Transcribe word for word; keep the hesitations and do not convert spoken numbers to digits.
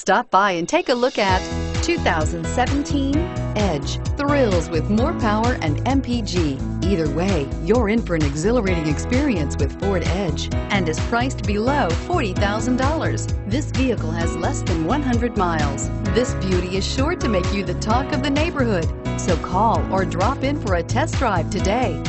Stop by and take a look at two thousand seventeen Edge. Thrills with more power and M P G. Either way, you're in for an exhilarating experience with Ford Edge and is priced below forty thousand dollars. This vehicle has less than one hundred miles. This beauty is sure to make you the talk of the neighborhood. So call or drop in for a test drive today.